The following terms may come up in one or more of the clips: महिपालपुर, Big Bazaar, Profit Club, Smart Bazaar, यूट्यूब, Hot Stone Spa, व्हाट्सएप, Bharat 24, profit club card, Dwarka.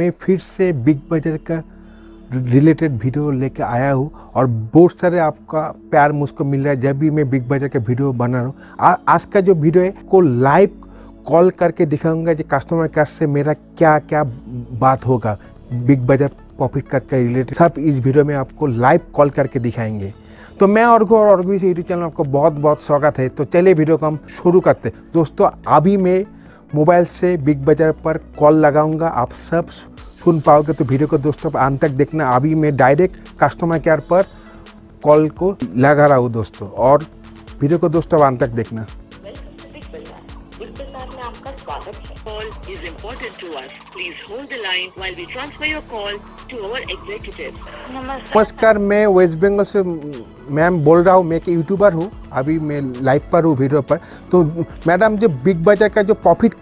मैं फिर से बिग बाजार का रिलेटेड वीडियो लेके आया हूँ और बहुत सारे आपका प्यार मुझको मिल रहा है जब भी मैं बिग बाजार का वीडियो बना रहा हूँ। आज का जो वीडियो है को लाइव कॉल करके दिखाऊंगा कि कस्टमर केयर से मेरा क्या क्या बात होगा बिग बाजार प्रॉफिट क्लब का रिलेटेड, सब इस वीडियो में आपको लाइव कॉल करके दिखाएंगे। तो मैं और भी यूट्यूब चैनल में आपको बहुत बहुत स्वागत है। तो चलिए वीडियो को हम शुरू करते हैं। दोस्तों अभी मैं मोबाइल से बिग बाजार पर कॉल लगाऊंगा, आप सब सुन पाओगे। तो वीडियो को दोस्तों अंत तक देखना। अभी मैं डायरेक्ट कस्टमर केयर पर कॉल को लगा रहा हूँ दोस्तों, और वीडियो को दोस्तों अंत तक देखना। नमस्कार, मैं वेस्ट बंगाल से मैम बोल रहा हूँ। मैं एक यूट्यूबर हूँ, अभी मैं लाइव पर हूँ वीडियो पर। तो मैडम जो बिग बाजार का जो प्रॉफिट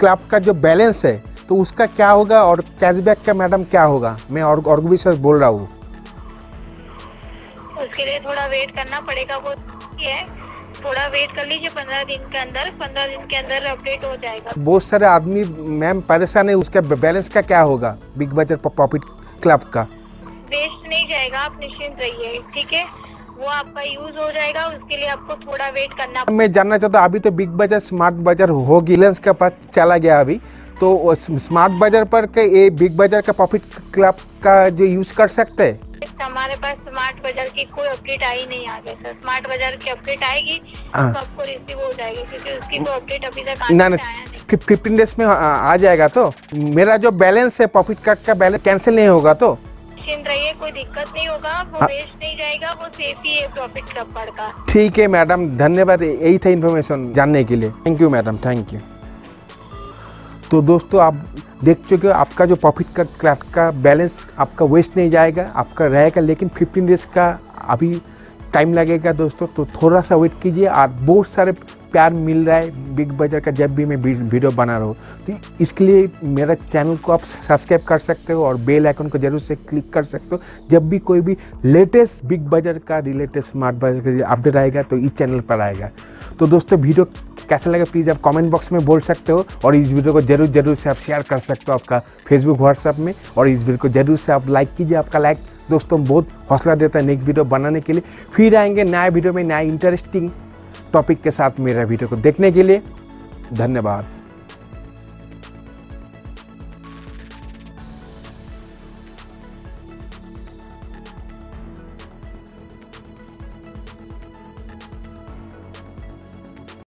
क्लब का जो बैलेंस है तो उसका क्या होगा और कैशबैक का मैडम क्या होगा? मैं और भी सर बोल रहा हूँ। उसके लिए थोड़ा वेट करना पड़ेगा, वो है थोड़ा वेट कर लीजिए। 15 दिन के अंदर अपडेट हो जाएगा। बहुत सारे आदमी मैम परेशान है, उसका बैलेंस का क्या होगा बिग बाजार प्रॉफिट क्लब का? वेस्ट नहीं जाएगा, आप निश्चिंत रहिए, ठीक है? वो आपका यूज हो जाएगा, उसके लिए आपको थोड़ा वेट करना। मैं जानना चाहता हूँ, अभी तो बिग बाजार स्मार्ट बाजार होगी बैलेंस का पास चला गया, अभी तो स्मार्ट बाजार पर ये बिग बाजार का प्रॉफिट क्लब का जो यूज कर सकते है? हमारे पास स्मार्ट बाजार की कोई अपडेट आई नहीं आ गई सर। स्मार्ट बाजार की अपडेट आएगी तो आपको रिसीव हो जाएगी, क्योंकि उसकी तो अपडेट अभी तक आया नहीं। 15 डेज में आ जाएगा। तो मेरा जो बैलेंस है प्रॉफिट कार्ड का बैलेंस कैंसिल नहीं होगा? तो निश्चिंत रहिए, कोई दिक्कत नहीं होगा, वो वेस्ट नहीं जाएगा, वो सेफ ही है प्रॉफिट क्लब का। ठीक है मैडम, धन्यवाद। यही था इन्फॉर्मेशन जानने के लिए। Thank you madam, thank you. तो दोस्तों आप देख चुके हो आपका जो प्रॉफिट का क्लब का बैलेंस आपका वेस्ट नहीं जाएगा, आपका रहेगा, लेकिन 15 डेज का अभी टाइम लगेगा दोस्तों। तो थोड़ा सा वेट कीजिए। और बहुत सारे प्यार मिल रहा है बिग बाजार का जब भी मैं वीडियो बना रहा हूँ, तो इसके लिए मेरा चैनल को आप सब्सक्राइब कर सकते हो और बेल आइकन को जरूर से क्लिक कर सकते हो। जब भी कोई भी लेटेस्ट बिग बाजार का रिलेटेड स्मार्ट बाजार का अपडेट आएगा तो इस चैनल पर आएगा। तो दोस्तों वीडियो कैसा लगा प्लीज़ आप कमेंट बॉक्स में बोल सकते हो, और इस वीडियो को जरूर से आप शेयर कर सकते हो आपका फेसबुक व्हाट्सएप में, और इस वीडियो को जरूर से आप लाइक कीजिए। आपका लाइक दोस्तों बहुत हौसला देता है नेक्स्ट वीडियो बनाने के लिए। फिर आएंगे नया वीडियो में नया इंटरेस्टिंग टॉपिक के साथ। मेरा वीडियो को देखने के लिए धन्यवाद।